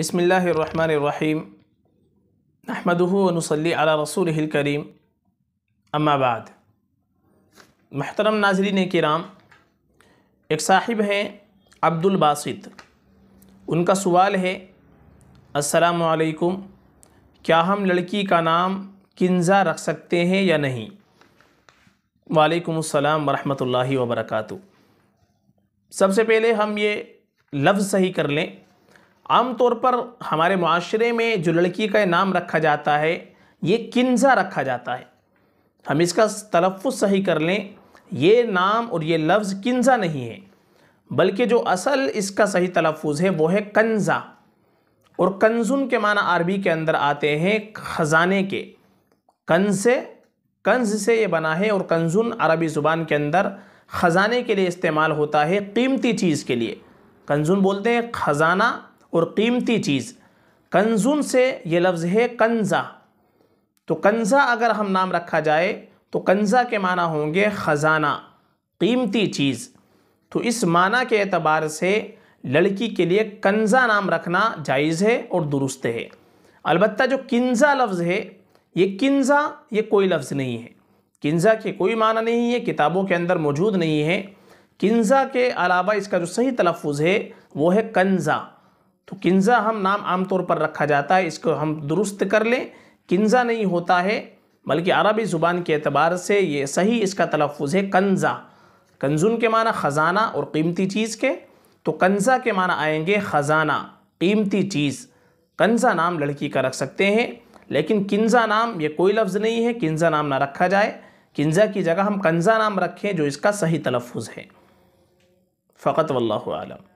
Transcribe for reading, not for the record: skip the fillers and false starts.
बिस्मिल्लाहिर्रहमानिर्रहीम अहमदुहु व नुसल्ली अला रसूलिहिल करीम अम्मा बाद। महतरम नाज़रीन किराम, एक साहिब हैं अब्दुल बासित। उनका सवाल है, अस्सलाम वालेकुम, क्या हम लड़की का नाम किन्ज़ा रख सकते हैं या नहीं? वालेकुम अस्सलाम वरहमतुल्लाहि वबरकातु। सबसे पहले हम ये लफ्ज़ सही कर लें। आम तौर पर हमारे माशरे में जो लड़की का नाम रखा जाता है ये किन्ज़ा रखा जाता है। हम इसका तलफ़ुज़ सही कर लें, ये नाम और ये लफ्ज़ किन्ज़ा नहीं है, बल्कि जो असल इसका सही तलफ़ुज़ है वो है कंज़ा। और कंजुन के माना अरबी के अंदर आते हैं ख़ज़ाने के। कंज से ये बना है और कंजुन अरबी ज़ुबान के अंदर ख़ज़ाने के लिए इस्तेमाल होता है, कीमती चीज़ के लिए कंजुन बोलते हैं, ख़ज़ाना और कीमती चीज़। कंजुन से ये लफ्ज़ है कंज़ा। तो कंज़ा अगर हम नाम रखा जाए तो कंज़ा के माना होंगे ख़ज़ाना, कीमती चीज़। तो इस माना के एतबार से लड़की के लिए कंज़ा नाम रखना जायज़ है और दुरुस्त है। अलबत्ता जो किन्ज़ा लफ्ज़ है, ये किन्ज़ा ये कोई लफ्ज़ नहीं है, किन्ज़ा के कोई माना नहीं है, किताबों के अंदर मौजूद नहीं है। किन्ज़ा के अलावा इसका जो सही तलफ़ुज़ है वो है कंज़ा। तो किन्ज़ा हम नाम आमतौर पर रखा जाता है, इसको हम दुरुस्त कर लें, किन्ज़ा नहीं होता है, बल्कि अरबी ज़ुबान के एतबार से ये सही इसका तलफ़ुज़ है कंज़ा। कंजुन के माना ख़ज़ाना और कीमती चीज़ के, तो कंज़ा के माना आएंगे ख़ज़ाना, कीमती चीज़। कंज़ा नाम लड़की का रख सकते हैं, लेकिन किन्ज़ा नाम ये कोई लफ्ज़ नहीं है, किन्ज़ा नाम ना रखा जाए। किन्ज़ा की जगह हम कंज़ा नाम रखें जो इसका सही तलफ़ुज़ है। फ़कत वल्लाहु आलम।